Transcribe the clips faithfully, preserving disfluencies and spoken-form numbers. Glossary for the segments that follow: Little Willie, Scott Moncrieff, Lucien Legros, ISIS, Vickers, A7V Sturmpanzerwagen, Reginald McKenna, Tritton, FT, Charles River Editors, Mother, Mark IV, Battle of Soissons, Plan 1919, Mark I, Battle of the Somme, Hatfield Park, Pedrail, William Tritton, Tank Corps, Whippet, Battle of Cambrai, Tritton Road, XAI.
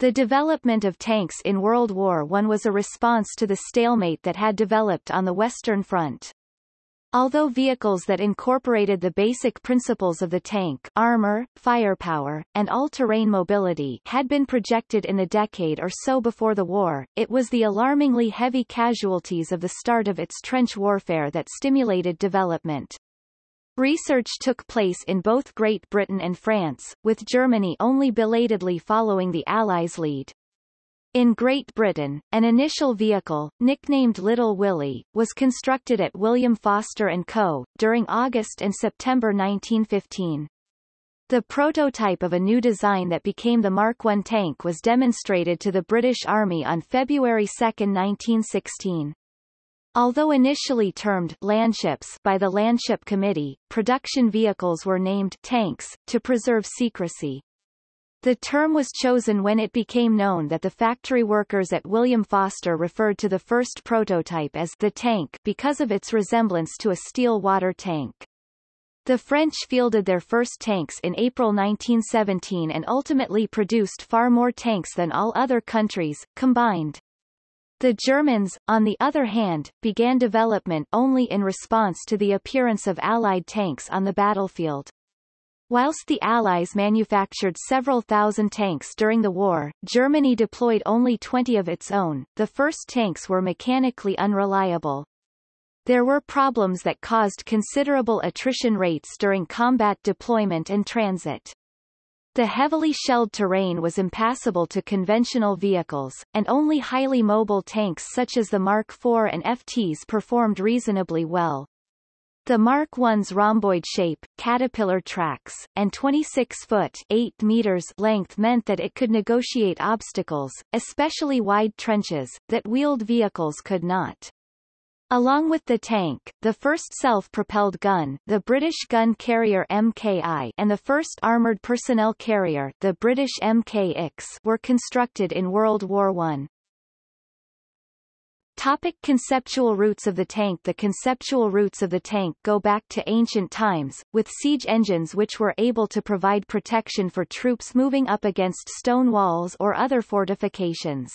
The development of tanks in World War One was a response to the stalemate that had developed on the Western Front. Although vehicles that incorporated the basic principles of the tank armor, firepower, and all-terrain mobility had been projected in the decade or so before the war, it was the alarmingly heavy casualties of the start of its trench warfare that stimulated development. Research took place in both Great Britain and France, with Germany only belatedly following the Allies' lead. In Great Britain, an initial vehicle, nicknamed Little Willie, was constructed at William Foster and Co. during August and September nineteen fifteen. The prototype of a new design that became the Mark one tank was demonstrated to the British Army on February second nineteen sixteen. Although initially termed landships by the Landship Committee, production vehicles were named tanks, to preserve secrecy. The term was chosen when it became known that the factory workers at William Foster referred to the first prototype as the tank because of its resemblance to a steel water tank. The French fielded their first tanks in April nineteen seventeen and ultimately produced far more tanks than all other countries, combined. The Germans, on the other hand, began development only in response to the appearance of Allied tanks on the battlefield. Whilst the Allies manufactured several thousand tanks during the war, Germany deployed only twenty of its own. The first tanks were mechanically unreliable. There were problems that caused considerable attrition rates during combat deployment and transit. The heavily shelled terrain was impassable to conventional vehicles, and only highly mobile tanks such as the Mark four and F Ts performed reasonably well. The Mark one's rhomboid shape, caterpillar tracks, and twenty-six foot eight meters length meant that it could negotiate obstacles, especially wide trenches, that wheeled vehicles could not. Along with the tank, the first self-propelled gun, the British gun carrier M K I, and the first armoured personnel carrier, the British M K X, were constructed in World War One. Topic conceptual roots of the tank. The conceptual roots of the tank go back to ancient times, with siege engines which were able to provide protection for troops moving up against stone walls or other fortifications.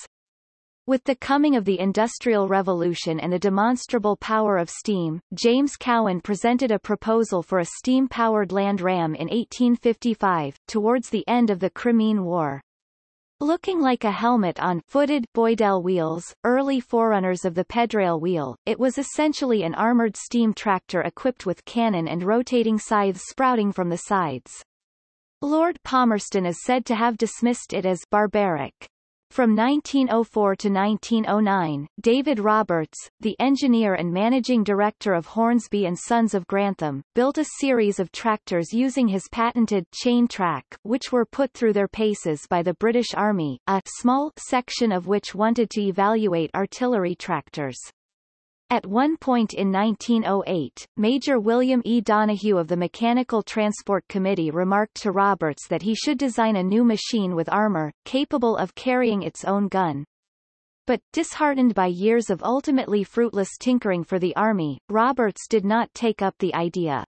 With the coming of the Industrial Revolution and the demonstrable power of steam, James Cowan presented a proposal for a steam-powered land ram in eighteen fifty-five, towards the end of the Crimean War. Looking like a helmet on footed Boydell wheels, early forerunners of the Pedrail wheel, it was essentially an armored steam tractor equipped with cannon and rotating scythes sprouting from the sides. Lord Palmerston is said to have dismissed it as barbaric. From nineteen oh four to nineteen oh nine, David Roberts, the engineer and managing director of Hornsby and Sons of Grantham, built a series of tractors using his patented chain track, which were put through their paces by the British Army, a small section of which wanted to evaluate artillery tractors. At one point in nineteen oh eight, Major William E. Donahue of the Mechanical Transport Committee remarked to Roberts that he should design a new machine with armor, capable of carrying its own gun. But, disheartened by years of ultimately fruitless tinkering for the Army, Roberts did not take up the idea.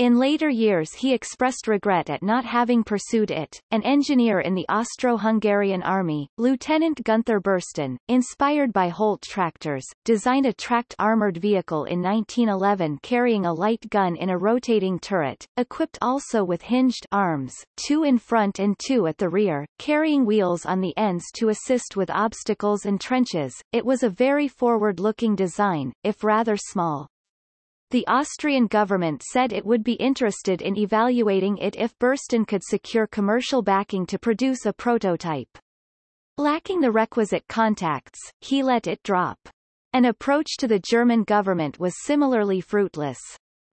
In later years he expressed regret at not having pursued it. An engineer in the Austro-Hungarian Army, Lieutenant Gunther Burstyn, inspired by Holt tractors, designed a tracked armored vehicle in nineteen eleven carrying a light gun in a rotating turret, equipped also with hinged arms, two in front and two at the rear, carrying wheels on the ends to assist with obstacles and trenches. It was a very forward-looking design, if rather small. The Austrian government said it would be interested in evaluating it if Burstyn could secure commercial backing to produce a prototype. Lacking the requisite contacts, he let it drop. An approach to the German government was similarly fruitless.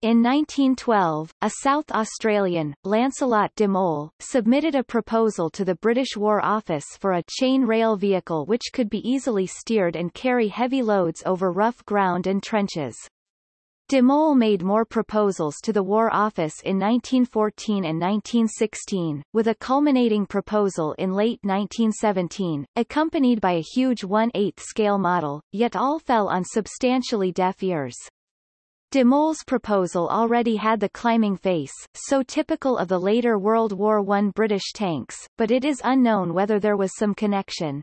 In nineteen twelve, a South Australian, Lancelot de Mole, submitted a proposal to the British War Office for a chain rail vehicle which could be easily steered and carry heavy loads over rough ground and trenches. De Mole made more proposals to the War Office in nineteen fourteen and nineteen sixteen, with a culminating proposal in late nineteen seventeen, accompanied by a huge one eighth scale model, yet all fell on substantially deaf ears. De Mole's proposal already had the climbing face, so typical of the later World War One British tanks, but it is unknown whether there was some connection.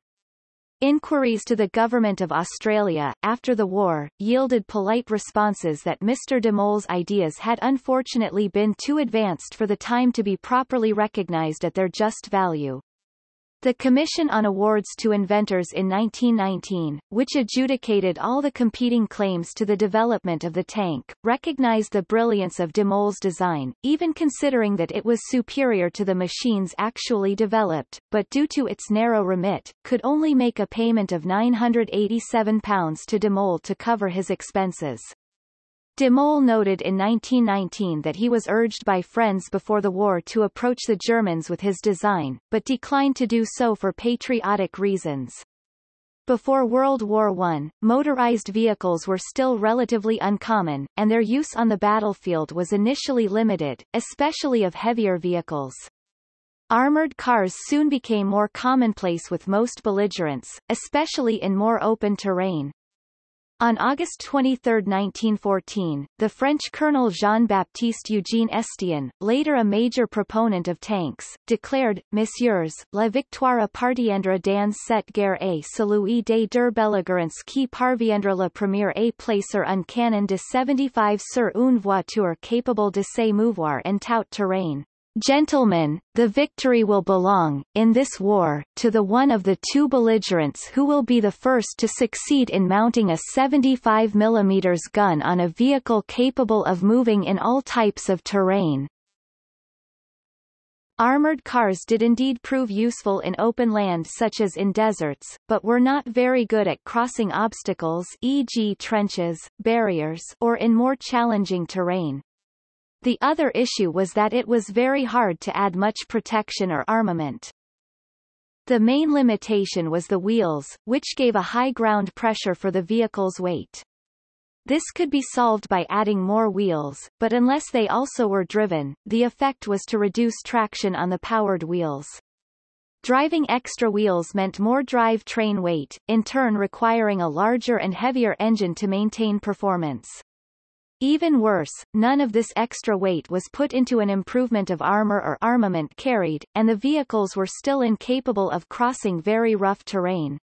Inquiries to the government of Australia, after the war, yielded polite responses that Mister de Mole's ideas had unfortunately been too advanced for the time to be properly recognised at their just value. The Commission on Awards to Inventors in nineteen nineteen, which adjudicated all the competing claims to the development of the tank, recognized the brilliance of de Mole's design, even considering that it was superior to the machines actually developed, but due to its narrow remit, could only make a payment of nine hundred eighty-seven pounds to de Mole to cover his expenses. De Mole noted in nineteen nineteen that he was urged by friends before the war to approach the Germans with his design, but declined to do so for patriotic reasons. Before World War One, motorized vehicles were still relatively uncommon, and their use on the battlefield was initially limited, especially of heavier vehicles. Armored cars soon became more commonplace with most belligerents, especially in more open terrain. On August twenty-third nineteen fourteen, the French Colonel Jean-Baptiste Eugène Estienne, later a major proponent of tanks, declared, "Messieurs, la victoire appartiendra dans cette guerre à celui des deux belligerents qui parviendra le premier à placer un canon de seventy-five sur une voiture capable de se mouvoir en tout terrain." Gentlemen, the victory will belong, in this war, to the one of the two belligerents who will be the first to succeed in mounting a seventy-five millimeter gun on a vehicle capable of moving in all types of terrain. Armored cars did indeed prove useful in open land such as in deserts, but were not very good at crossing obstacles, for example trenches, barriers, or in more challenging terrain. The other issue was that it was very hard to add much protection or armament. The main limitation was the wheels, which gave a high ground pressure for the vehicle's weight. This could be solved by adding more wheels, but unless they also were driven, the effect was to reduce traction on the powered wheels. Driving extra wheels meant more drive train weight, in turn requiring a larger and heavier engine to maintain performance. Even worse, none of this extra weight was put into an improvement of armor or armament carried, and the vehicles were still incapable of crossing very rough terrain.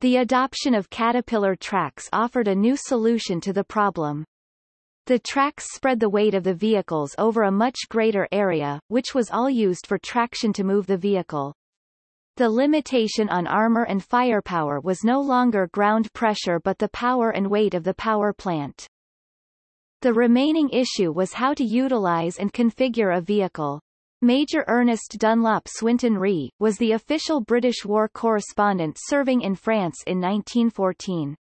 The adoption of caterpillar tracks offered a new solution to the problem. The tracks spread the weight of the vehicles over a much greater area, which was all used for traction to move the vehicle. The limitation on armor and firepower was no longer ground pressure but the power and weight of the power plant. The remaining issue was how to utilize and configure a vehicle. Major Ernest Dunlop Swinton R E was the official British war correspondent serving in France in nineteen fourteen.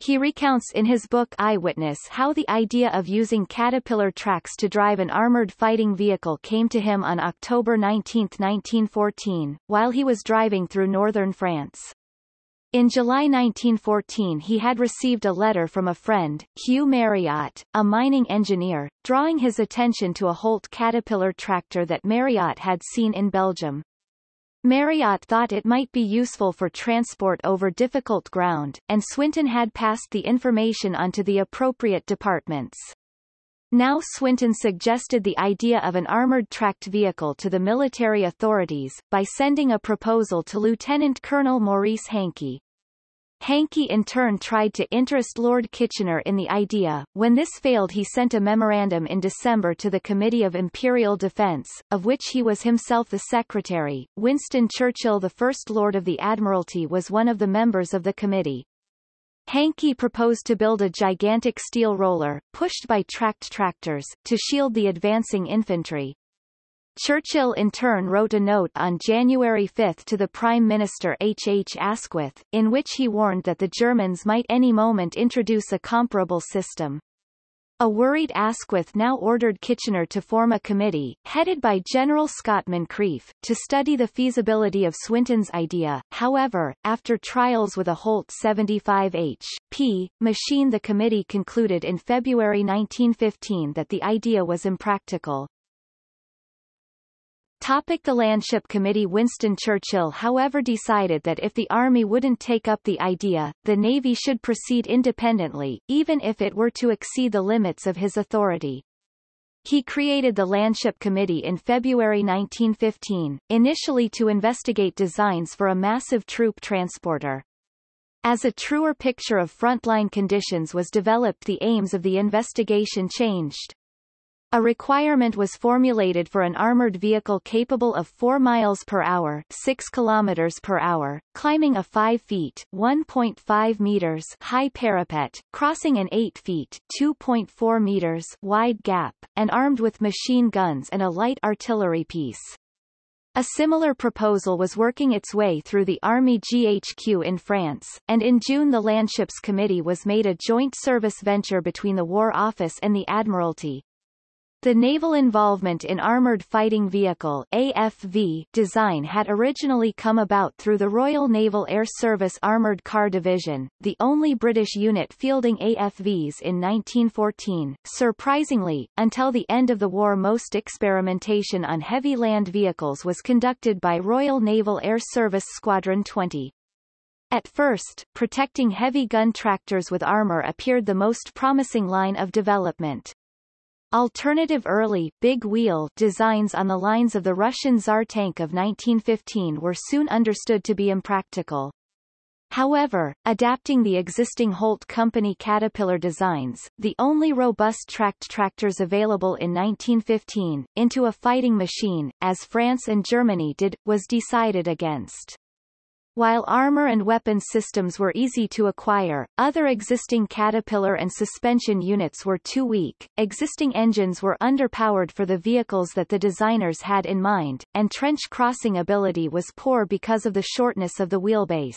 He recounts in his book Eyewitness how the idea of using caterpillar tracks to drive an armoured fighting vehicle came to him on October nineteenth nineteen fourteen, while he was driving through northern France. In July nineteen fourteen he had received a letter from a friend, Hugh Marriott, a mining engineer, drawing his attention to a Holt caterpillar tractor that Marriott had seen in Belgium. Marriott thought it might be useful for transport over difficult ground, and Swinton had passed the information on to the appropriate departments. Now Swinton suggested the idea of an armoured tracked vehicle to the military authorities, by sending a proposal to Lieutenant Colonel Maurice Hankey. Hankey in turn tried to interest Lord Kitchener in the idea. When this failed he sent a memorandum in December to the Committee of Imperial Defence, of which he was himself the secretary. Winston Churchill, the first Lord of the Admiralty, was one of the members of the committee. Hankey proposed to build a gigantic steel roller, pushed by tracked tractors, to shield the advancing infantry. Churchill in turn wrote a note on January fifth to the Prime Minister H H Asquith, in which he warned that the Germans might any moment introduce a comparable system. A worried Asquith now ordered Kitchener to form a committee, headed by General Scott Moncrieff, to study the feasibility of Swinton's idea. However, after trials with a Holt seventy-five H P machine, the committee concluded in February nineteen fifteen that the idea was impractical. The Landship Committee. Winston Churchill however decided that if the Army wouldn't take up the idea, the Navy should proceed independently, even if it were to exceed the limits of his authority. He created the Landship Committee in February nineteen fifteen, initially to investigate designs for a massive troop transporter. As a truer picture of frontline conditions was developed, the aims of the investigation changed. A requirement was formulated for an armored vehicle capable of four miles per hour, six kilometers per hour, climbing a five feet, one point five meters high parapet, crossing an eight feet, two point four meters wide gap, and armed with machine guns and a light artillery piece. A similar proposal was working its way through the Army G H Q in France, and in June the Landships Committee was made a joint service venture between the War Office and the Admiralty. The naval involvement in armoured fighting vehicle (A F V) design had originally come about through the Royal Naval Air Service Armoured Car Division, the only British unit fielding A F Vs in nineteen fourteen. Surprisingly, until the end of the war, most experimentation on heavy land vehicles was conducted by Royal Naval Air Service Squadron twenty. At first, protecting heavy gun tractors with armour appeared the most promising line of development. Alternative early, big-wheel designs on the lines of the Russian Tsar tank of nineteen fifteen were soon understood to be impractical. However, adapting the existing Holt Company Caterpillar designs, the only robust tracked tractors available in nineteen fifteen, into a fighting machine, as France and Germany did, was decided against. While armor and weapons systems were easy to acquire, other existing Caterpillar and suspension units were too weak, existing engines were underpowered for the vehicles that the designers had in mind, and trench crossing ability was poor because of the shortness of the wheelbase.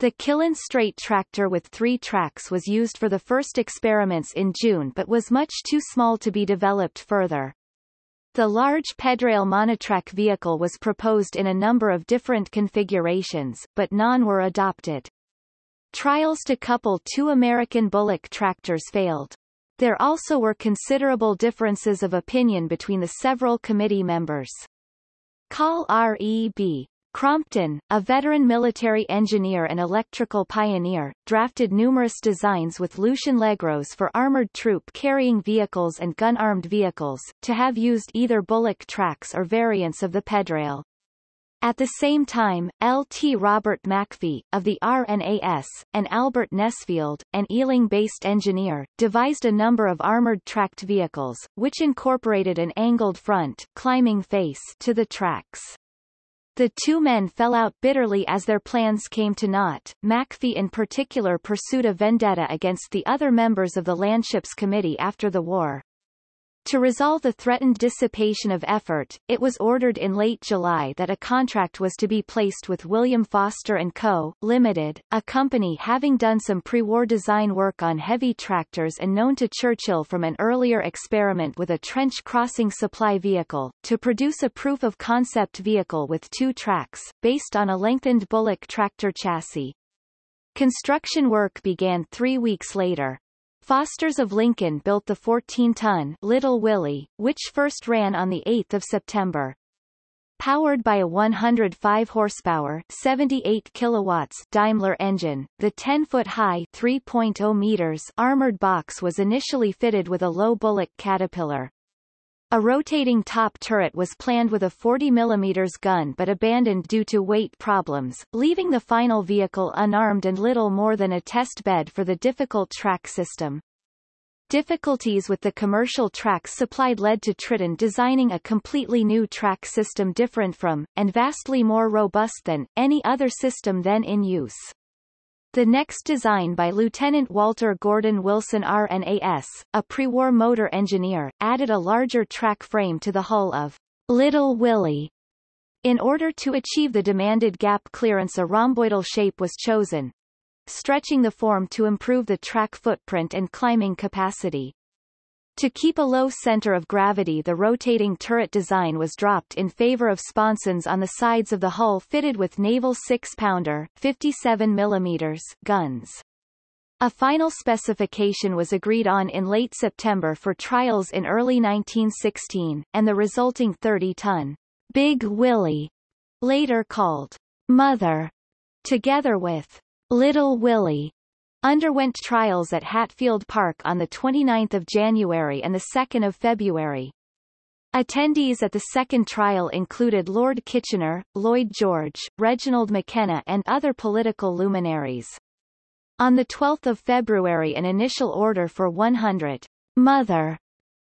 The Killen straight tractor with three tracks was used for the first experiments in June but was much too small to be developed further. The large Pedrail monotrack vehicle was proposed in a number of different configurations, but none were adopted. Trials to couple two American Bullock tractors failed. There also were considerable differences of opinion between the several committee members. Col. R E B Crompton, a veteran military engineer and electrical pioneer, drafted numerous designs with Lucien Legros for armoured troop-carrying vehicles and gun-armed vehicles, to have used either Bullock tracks or variants of the Pedrail. At the same time, Lieutenant Robert Macfie, of the R N A S, and Albert Nesfield, an Ealing-based engineer, devised a number of armoured tracked vehicles, which incorporated an angled front, climbing face to the tracks. The two men fell out bitterly as their plans came to naught. Macfie in particular pursued a vendetta against the other members of the Landships Committee after the war. To resolve the threatened dissipation of effort, it was ordered in late July that a contract was to be placed with William Foster and Co., Limited, a company having done some pre-war design work on heavy tractors and known to Churchill from an earlier experiment with a trench-crossing supply vehicle, to produce a proof-of-concept vehicle with two tracks, based on a lengthened Bullock tractor chassis. Construction work began three weeks later. Fosters of Lincoln built the fourteen ton Little Willie, which first ran on the eighth of September. Powered by a one hundred five horsepower seventy-eight kilowatts Daimler engine, the ten foot high three point zero meters armored box was initially fitted with a low Bullock Caterpillar. A rotating top turret was planned with a forty millimeter gun but abandoned due to weight problems, leaving the final vehicle unarmed and little more than a test bed for the difficult track system. Difficulties with the commercial tracks supplied led to Tritton designing a completely new track system different from, and vastly more robust than, any other system then in use. The next design by Lieutenant Walter Gordon Wilson R N A S, a pre-war motor engineer, added a larger track frame to the hull of Little Willie. In order to achieve the demanded gap clearance, a rhomboidal shape was chosen, stretching the form to improve the track footprint and climbing capacity. To keep a low center of gravity, the rotating turret design was dropped in favor of sponsons on the sides of the hull fitted with naval six pounder fifty-seven millimeter guns. A final specification was agreed on in late September for trials in early nineteen sixteen, and the resulting thirty ton Big Willie, later called Mother, together with Little Willie, underwent trials at Hatfield Park on the twenty-ninth of January and the second of February. Attendees at the second trial included Lord Kitchener, Lloyd George, Reginald McKenna and other political luminaries. On the twelfth of February an initial order for one hundred Mother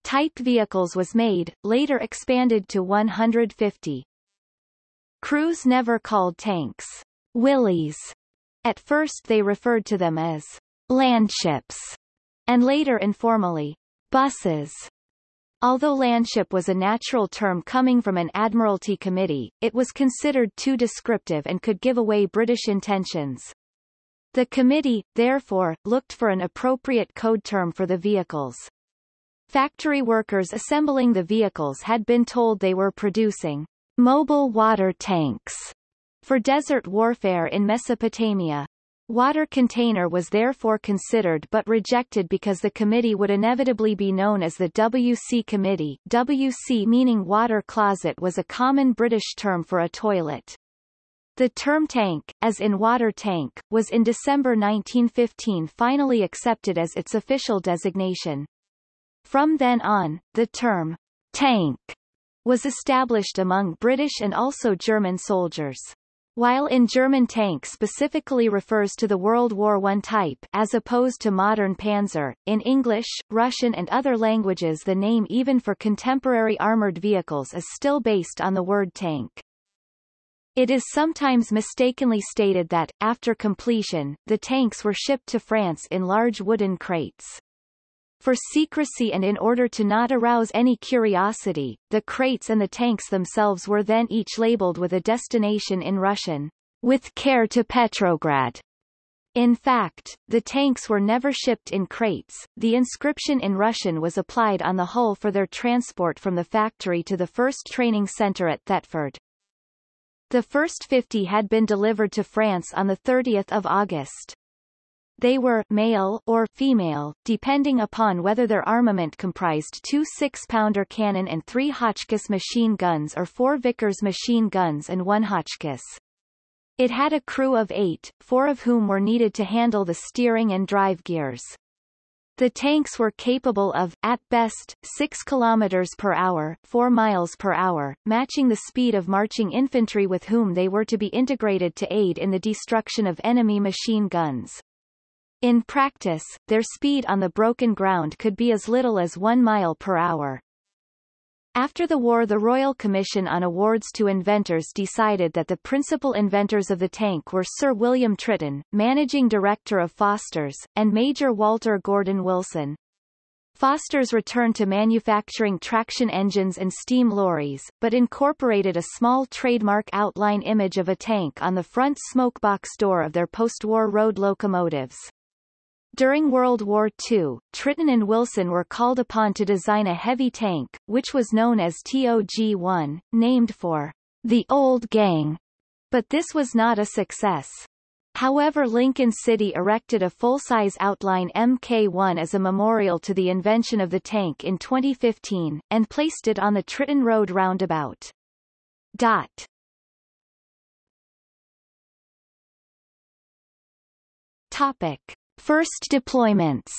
type vehicles was made, later expanded to one hundred fifty. Crews never called tanks Willies. At first they referred to them as landships, and later informally buses. Although landship was a natural term coming from an Admiralty committee, it was considered too descriptive and could give away British intentions. The committee, therefore, looked for an appropriate code term for the vehicles. Factory workers assembling the vehicles had been told they were producing mobile water tanks for desert warfare in Mesopotamia. Water container was therefore considered but rejected because the committee would inevitably be known as the W C Committee. W C meaning water closet was a common British term for a toilet. The term tank, as in water tank, was in December nineteen fifteen finally accepted as its official designation. From then on, the term tank was established among British and also German soldiers. While in German tank specifically refers to the World War One type as opposed to modern panzer, in English, Russian and other languages the name even for contemporary armored vehicles is still based on the word tank. It is sometimes mistakenly stated that, after completion, the tanks were shipped to France in large wooden crates. For secrecy and in order to not arouse any curiosity, the crates and the tanks themselves were then each labeled with a destination in Russian, with care to Petrograd. In fact, the tanks were never shipped in crates. The inscription in Russian was applied on the hull for their transport from the factory to the first training center at Thetford. The first fifty had been delivered to France on the thirtieth of August. They were male or female, depending upon whether their armament comprised two six-pounder cannon and three Hotchkiss machine guns or four Vickers machine guns and one Hotchkiss. It had a crew of eight, four of whom were needed to handle the steering and drive gears. The tanks were capable of, at best, six kilometers per hour, four miles per hour, matching the speed of marching infantry with whom they were to be integrated to aid in the destruction of enemy machine guns. In practice, their speed on the broken ground could be as little as one mile per hour. After the war, the Royal Commission on Awards to Inventors decided that the principal inventors of the tank were Sir William Tritton, managing director of Foster's, and Major Walter Gordon Wilson. Foster's returned to manufacturing traction engines and steam lorries, but incorporated a small trademark outline image of a tank on the front smokebox door of their post-war road locomotives. During World War Two, Tritton and Wilson were called upon to design a heavy tank, which was known as T O G one, named for the Old Gang, but this was not a success. However, Lincoln City erected a full-size outline M K one as a memorial to the invention of the tank in twenty fifteen, and placed it on the Tritton Road roundabout. Dot. Topic. First deployments.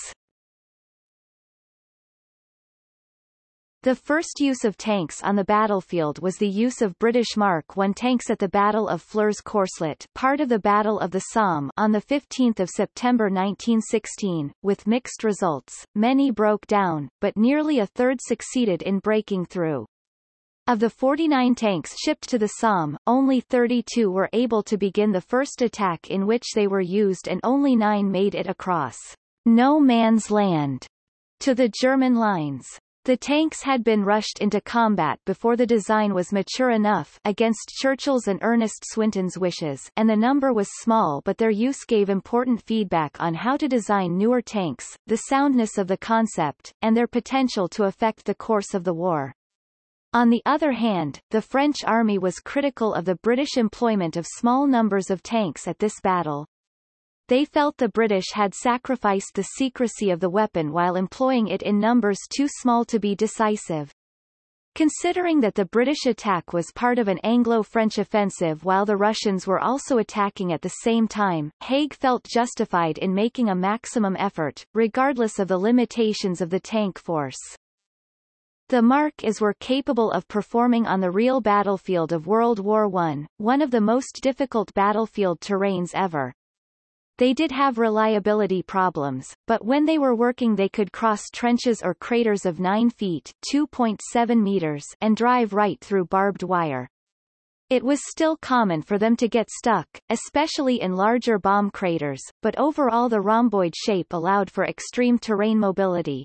The first use of tanks on the battlefield was the use of British Mark one tanks at the Battle of Fleurs-Corslet, part of the Battle of the Somme, on the fifteenth of September nineteen sixteen, with mixed results. Many broke down, but nearly a third succeeded in breaking through. Of the forty-nine tanks shipped to the Somme, only thirty-two were able to begin the first attack in which they were used, and only nine made it across no man's land to the German lines. The tanks had been rushed into combat before the design was mature enough, against Churchill's and Ernest Swinton's wishes, and the number was small, but their use gave important feedback on how to design newer tanks, the soundness of the concept, and their potential to affect the course of the war. On the other hand, the French army was critical of the British employment of small numbers of tanks at this battle. They felt the British had sacrificed the secrecy of the weapon while employing it in numbers too small to be decisive. Considering that the British attack was part of an Anglo-French offensive while the Russians were also attacking at the same time, Haig felt justified in making a maximum effort, regardless of the limitations of the tank force. The Mark Is were capable of performing on the real battlefield of World War One, one of the most difficult battlefield terrains ever. They did have reliability problems, but when they were working they could cross trenches or craters of nine feet (two point seven meters) and drive right through barbed wire. It was still common for them to get stuck, especially in larger bomb craters, but overall the rhomboid shape allowed for extreme terrain mobility.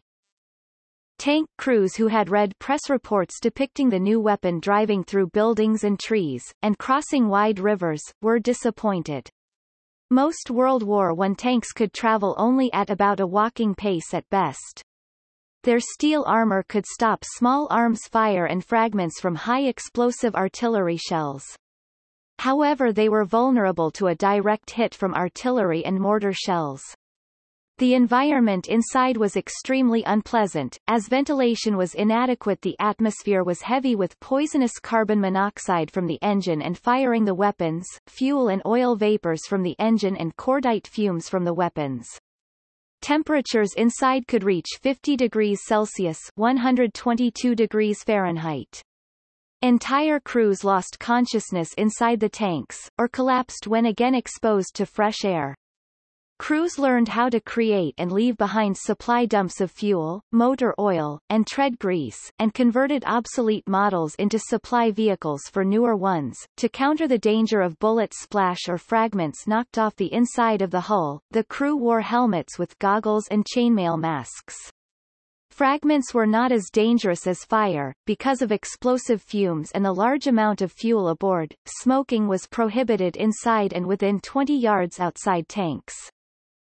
Tank crews who had read press reports depicting the new weapon driving through buildings and trees, and crossing wide rivers, were disappointed. Most World War One tanks could travel only at about a walking pace at best. Their steel armor could stop small arms fire and fragments from high-explosive artillery shells. However, they were vulnerable to a direct hit from artillery and mortar shells. The environment inside was extremely unpleasant, as ventilation was inadequate. The atmosphere was heavy with poisonous carbon monoxide from the engine and firing the weapons, fuel and oil vapors from the engine and cordite fumes from the weapons. Temperatures inside could reach fifty degrees Celsius (one hundred twenty-two degrees Fahrenheit). Entire crews lost consciousness inside the tanks, or collapsed when again exposed to fresh air. Crews learned how to create and leave behind supply dumps of fuel, motor oil, and tread grease, and converted obsolete models into supply vehicles for newer ones. To counter the danger of bullet splash or fragments knocked off the inside of the hull, the crew wore helmets with goggles and chainmail masks. Fragments were not as dangerous as fire, because of explosive fumes and the large amount of fuel aboard. Smoking was prohibited inside and within twenty yards outside tanks.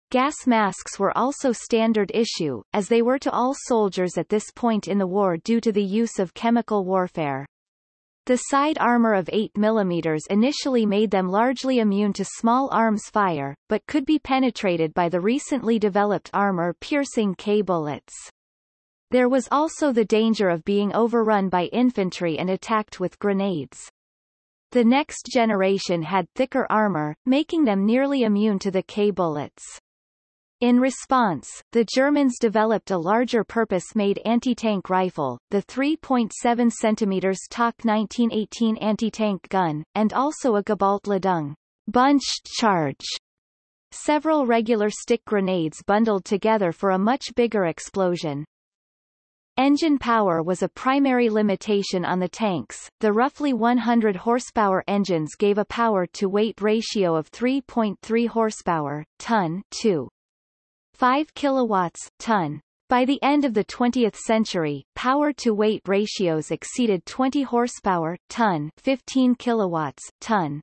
Gas masks were also standard issue, as they were to all soldiers at this point in the war due to the use of chemical warfare. The side armor of eight millimeters initially made them largely immune to small arms fire, but could be penetrated by the recently developed armor-piercing K bullets. There was also the danger of being overrun by infantry and attacked with grenades. The next generation had thicker armor, making them nearly immune to the K bullets. In response, the Germans developed a larger purpose-made anti-tank rifle, the three point seven centimeter Tok nineteen eighteen anti-tank gun, and also a Gebaltladung bunched charge. Several regular stick grenades bundled together for a much bigger explosion. Engine power was a primary limitation on the tanks. The roughly one hundred horsepower engines gave a power-to-weight ratio of three point three horsepower, ton, to five kilowatts, ton. By the end of the twentieth century, power-to-weight ratios exceeded twenty horsepower, ton, fifteen kilowatts, ton.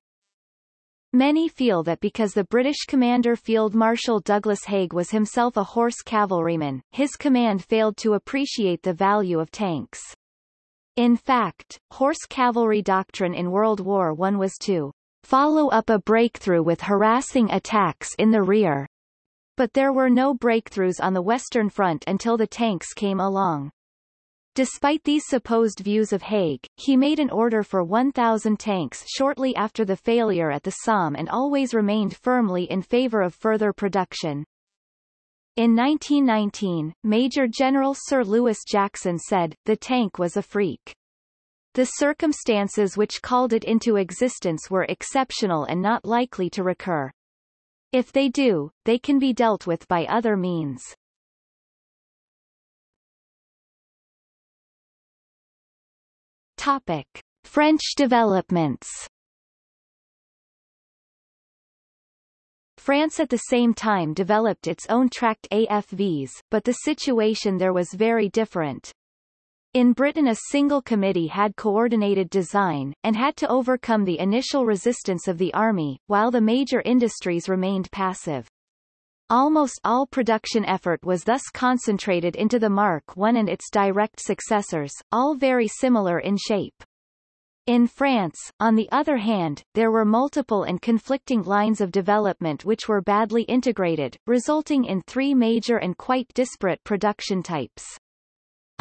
Many feel that because the British commander Field Marshal Douglas Haig was himself a horse cavalryman, his command failed to appreciate the value of tanks. In fact, horse cavalry doctrine in World War One was to follow up a breakthrough with harassing attacks in the rear. But there were no breakthroughs on the Western Front until the tanks came along. Despite these supposed views of Haig, he made an order for one thousand tanks shortly after the failure at the Somme and always remained firmly in favor of further production. In nineteen nineteen, Major General Sir Lewis Jackson said, "The tank was a freak. The circumstances which called it into existence were exceptional and not likely to recur. If they do, they can be dealt with by other means." Topic: French developments. France at the same time developed its own tracked A F Vs, but the situation there was very different. In Britain, a single committee had coordinated design, and had to overcome the initial resistance of the army, while the major industries remained passive. Almost all production effort was thus concentrated into the Mark one and its direct successors, all very similar in shape. In France, on the other hand, there were multiple and conflicting lines of development which were badly integrated, resulting in three major and quite disparate production types.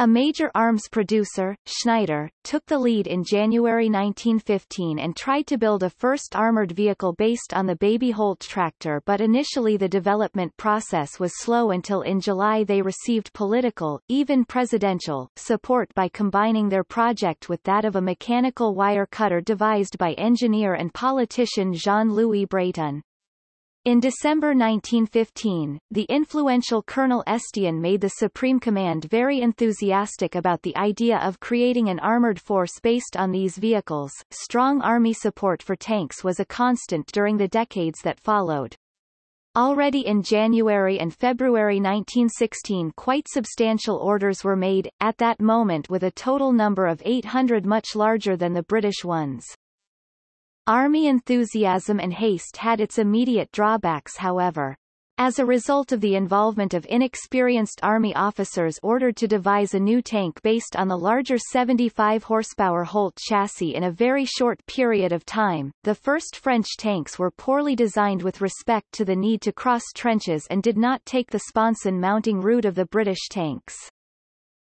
A major arms producer, Schneider, took the lead in January nineteen fifteen and tried to build a first armored vehicle based on the Baby Holt tractor, but initially the development process was slow until in July they received political, even presidential, support by combining their project with that of a mechanical wire cutter devised by engineer and politician Jean-Louis Breton. In December nineteen fifteen, the influential Colonel Estienne made the Supreme Command very enthusiastic about the idea of creating an armoured force based on these vehicles. Strong army support for tanks was a constant during the decades that followed. Already in January and February nineteen sixteen, quite substantial orders were made, at that moment with a total number of eight hundred, much larger than the British ones. Army enthusiasm and haste had its immediate drawbacks, however. As a result of the involvement of inexperienced army officers ordered to devise a new tank based on the larger seventy-five horsepower Holt chassis in a very short period of time, the first French tanks were poorly designed with respect to the need to cross trenches and did not take the sponson mounting route of the British tanks.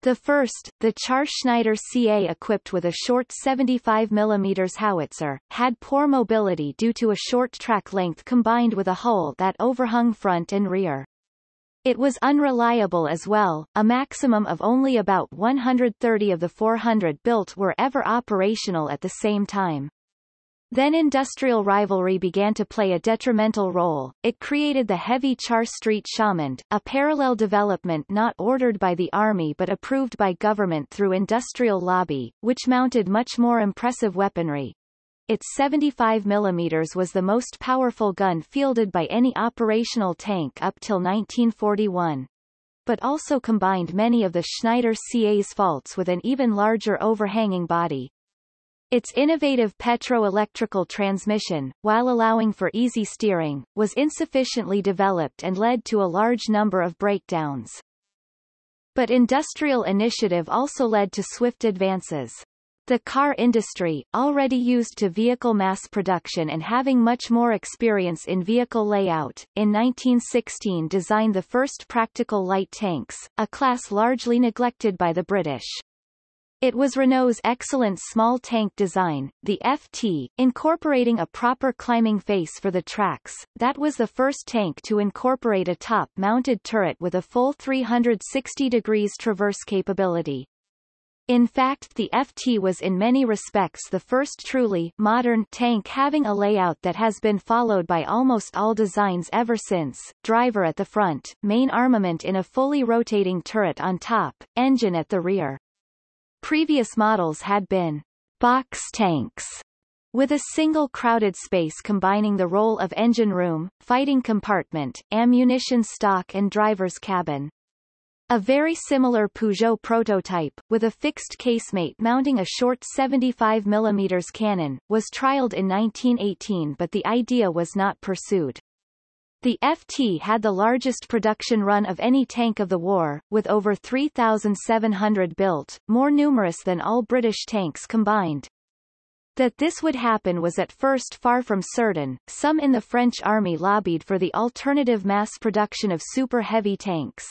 The first, the Char Schneider C A, equipped with a short seventy-five millimeter howitzer, had poor mobility due to a short track length combined with a hull that overhung front and rear. It was unreliable as well. A maximum of only about one hundred thirty of the four hundred built were ever operational at the same time. Then industrial rivalry began to play a detrimental role. It created the heavy Char Street Chamond, a parallel development not ordered by the army but approved by government through industrial lobby, which mounted much more impressive weaponry. Its seventy-five millimeter was the most powerful gun fielded by any operational tank up till nineteen forty-one. But also combined many of the Schneider C A's faults with an even larger overhanging body. Its innovative petroelectrical transmission, while allowing for easy steering, was insufficiently developed and led to a large number of breakdowns. But industrial initiative also led to swift advances. The car industry, already used to vehicle mass production and having much more experience in vehicle layout, in nineteen sixteen designed the first practical light tanks, a class largely neglected by the British. It was Renault's excellent small tank design, the F T, incorporating a proper climbing face for the tracks, that was the first tank to incorporate a top-mounted turret with a full three hundred sixty degrees traverse capability. In fact, the F T was in many respects the first truly modern tank having a layout that has been followed by almost all designs ever since: driver at the front, main armament in a fully rotating turret on top, engine at the rear. Previous models had been box tanks, with a single crowded space combining the role of engine room, fighting compartment, ammunition stock and driver's cabin. A very similar Peugeot prototype, with a fixed casemate mounting a short seventy-five millimeter cannon, was trialled in nineteen eighteen, but the idea was not pursued. The F T had the largest production run of any tank of the war, with over three thousand seven hundred built, more numerous than all British tanks combined. That this would happen was at first far from certain. Some in the French army lobbied for the alternative mass production of super-heavy tanks.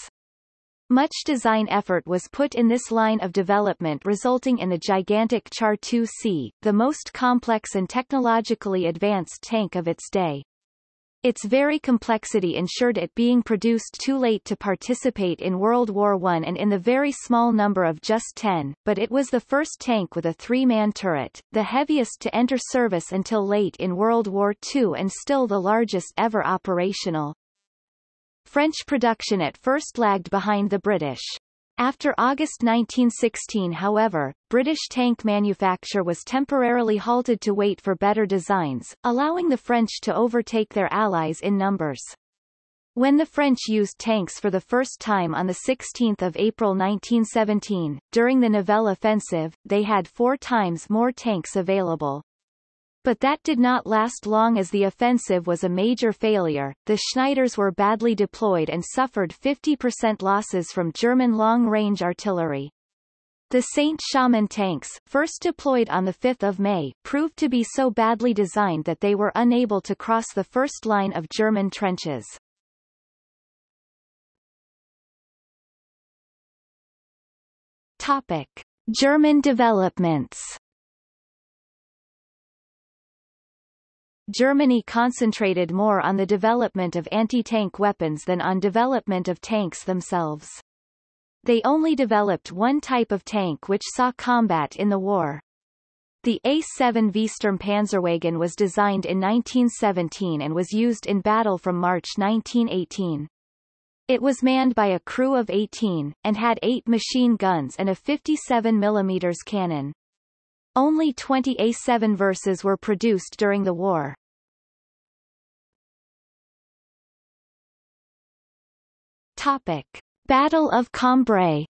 Much design effort was put in this line of development, resulting in the gigantic Char two C, the most complex and technologically advanced tank of its day. Its very complexity ensured it being produced too late to participate in World War One and in the very small number of just ten, but it was the first tank with a three-man turret, the heaviest to enter service until late in World War Two and still the largest ever operational. French production at first lagged behind the British. After August nineteen sixteen, however, British tank manufacture was temporarily halted to wait for better designs, allowing the French to overtake their allies in numbers. When the French used tanks for the first time on the sixteenth of April nineteen seventeen, during the Nivelle offensive, they had four times more tanks available. But that did not last long, as the offensive was a major failure. The Schneiders were badly deployed and suffered fifty percent losses from German long-range artillery. The Saint Chamond tanks, first deployed on the fifth of May, proved to be so badly designed that they were unable to cross the first line of German trenches. Topic: German developments. Germany concentrated more on the development of anti-tank weapons than on development of tanks themselves. They only developed one type of tank which saw combat in the war. The A seven V Sturmpanzerwagen was designed in nineteen seventeen and was used in battle from March nineteen eighteen. It was manned by a crew of eighteen, and had eight machine guns and a fifty-seven millimeter cannon. Only twenty A seven verses were produced during the war. Topic: Battle of Cambrai.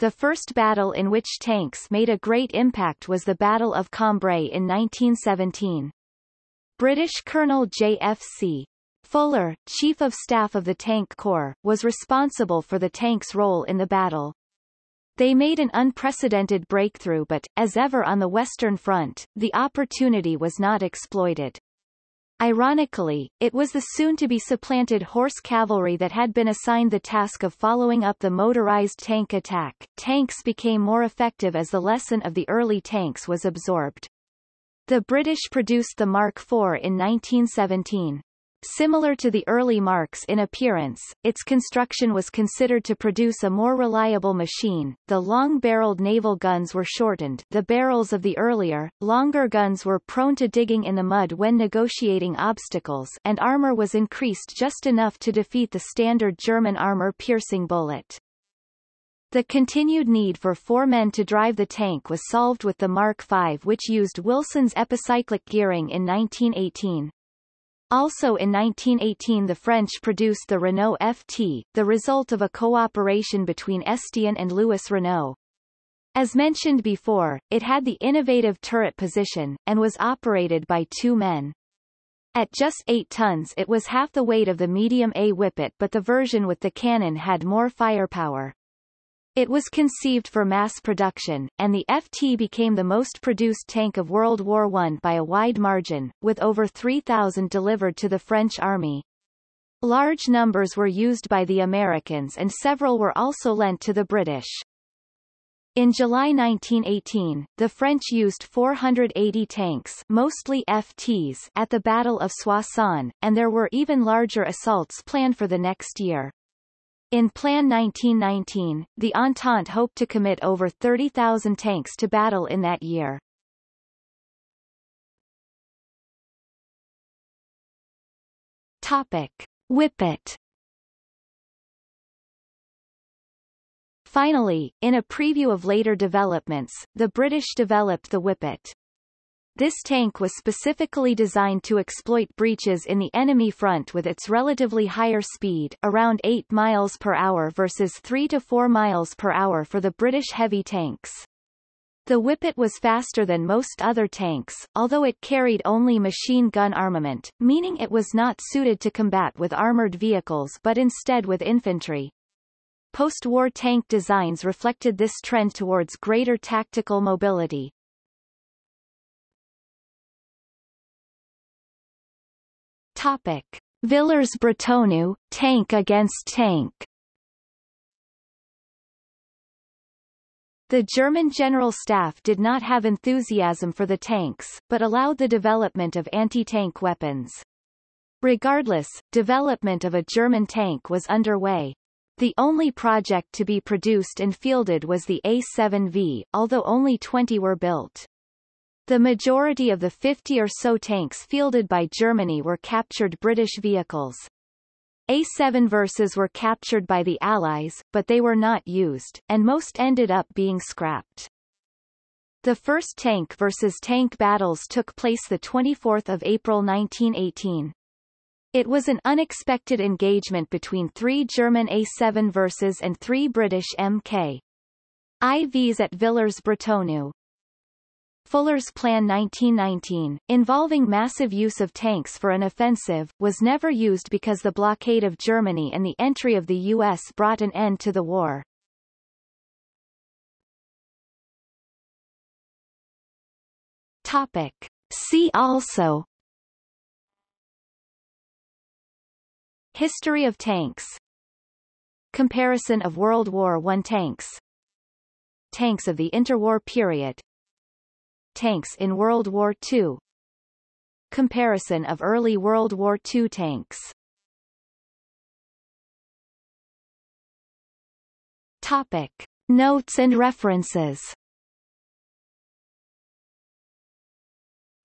The first battle in which tanks made a great impact was the Battle of Cambrai in nineteen seventeen. British Colonel J F C Fuller, Chief of Staff of the Tank Corps, was responsible for the tanks' role in the battle. They made an unprecedented breakthrough but, as ever on the Western Front, the opportunity was not exploited. Ironically, it was the soon-to-be-supplanted horse cavalry that had been assigned the task of following up the motorized tank attack. Tanks became more effective as the lesson of the early tanks was absorbed. The British produced the Mark four in nineteen seventeen. Similar to the early Marks in appearance, its construction was considered to produce a more reliable machine. The long-barreled naval guns were shortened. The barrels of the earlier, longer guns were prone to digging in the mud when negotiating obstacles, and armor was increased just enough to defeat the standard German armor-piercing bullet. The continued need for four men to drive the tank was solved with the Mark five, which used Wilson's epicyclic gearing in nineteen eighteen. Also in nineteen eighteen the French produced the Renault F T, the result of a cooperation between Estienne and Louis Renault. As mentioned before, it had the innovative turret position, and was operated by two men. At just eight tons it was half the weight of the medium A Whippet, but the version with the cannon had more firepower. It was conceived for mass production, and the F T became the most produced tank of World War One by a wide margin, with over three thousand delivered to the French army. Large numbers were used by the Americans and several were also lent to the British. In July nineteen eighteen, the French used four hundred eighty tanks, mostly F Ts, at the Battle of Soissons, and there were even larger assaults planned for the next year. In Plan nineteen nineteen, the Entente hoped to commit over thirty thousand tanks to battle in that year. Topic: Whippet. Finally, in a preview of later developments, the British developed the Whippet. This tank was specifically designed to exploit breaches in the enemy front with its relatively higher speed, around eight miles per hour versus three to four miles per hour for the British heavy tanks. The Whippet was faster than most other tanks, although it carried only machine gun armament, meaning it was not suited to combat with armored vehicles but instead with infantry. Post-war tank designs reflected this trend towards greater tactical mobility. Topic: Villers-Bretonneux, tank against tank. The German General Staff did not have enthusiasm for the tanks, but allowed the development of anti-tank weapons. Regardless, development of a German tank was underway. The only project to be produced and fielded was the A seven V, although only twenty were built. The majority of the fifty or so tanks fielded by Germany were captured British vehicles. A seven verses were captured by the Allies, but they were not used, and most ended up being scrapped. The first tank versus tank battles took place the twenty-fourth of April nineteen eighteen. It was an unexpected engagement between three German A seven verses and three British M K fours at Villers-Bretonneux. Fuller's Plan nineteen nineteen, involving massive use of tanks for an offensive, was never used because the blockade of Germany and the entry of the U S brought an end to the war. Topic: See also: History of tanks, Comparison of World War One tanks. Tanks of the interwar period. Tanks in World War Two. Comparison of early World War Two tanks. Topic. Notes and references.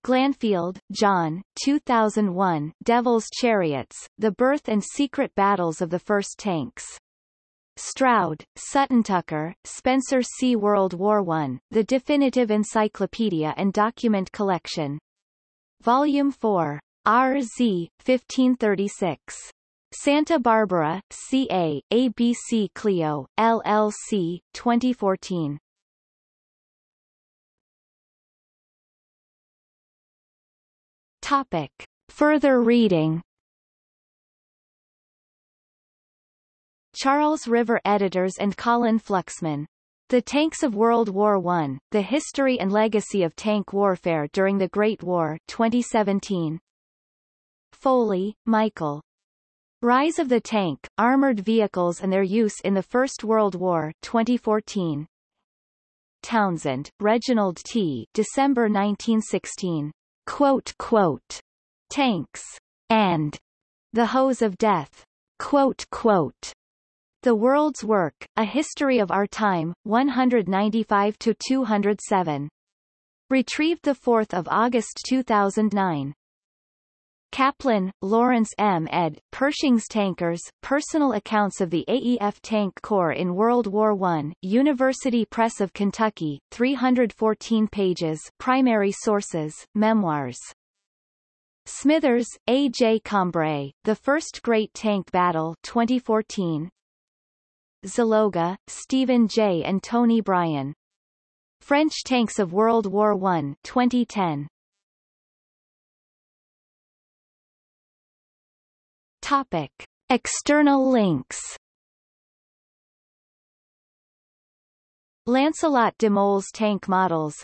Glanfield, John, two thousand one, Devil's Chariots, The Birth and Secret Battles of the First Tanks. Stroud, Sutton Tucker, Spencer C. World War One, The Definitive Encyclopedia and Document Collection. Volume four. R Z, fifteen thirty-six. Santa Barbara, C A, A B C Clio, L L C, twenty fourteen. Topic. Further reading. Charles River Editors and Colin Fluxman. The Tanks of World War One, The History and Legacy of Tank Warfare During the Great War, twenty seventeen. Foley, Michael. Rise of the Tank, Armored Vehicles and Their Use in the First World War, twenty fourteen. Townsend, Reginald T. December nineteen sixteen. Quote, quote, Tanks and the Hose of Death. Quote, quote, The World's Work, A History of Our Time, one ninety-five to two oh seven. Retrieved the fourth of August two thousand nine. Kaplan, Lawrence M. ed., Pershing's Tankers, Personal Accounts of the A E F Tank Corps in World War One, University Press of Kentucky, three hundred fourteen pages, Primary Sources, Memoirs. Smithers, A J Cambrai, The First Great Tank Battle, twenty fourteen. Zaloga, Stephen J. and Tony Bryan. French Tanks of World War One, twenty ten. Topic. External links. Lancelot de Mole's Tank Models.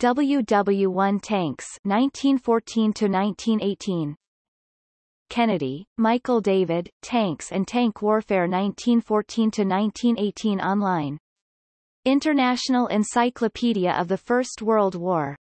W W one Tanks nineteen fourteen to nineteen eighteen. Kennedy, Michael David, Tanks and Tank Warfare nineteen fourteen to nineteen eighteen online. International Encyclopedia of the First World War.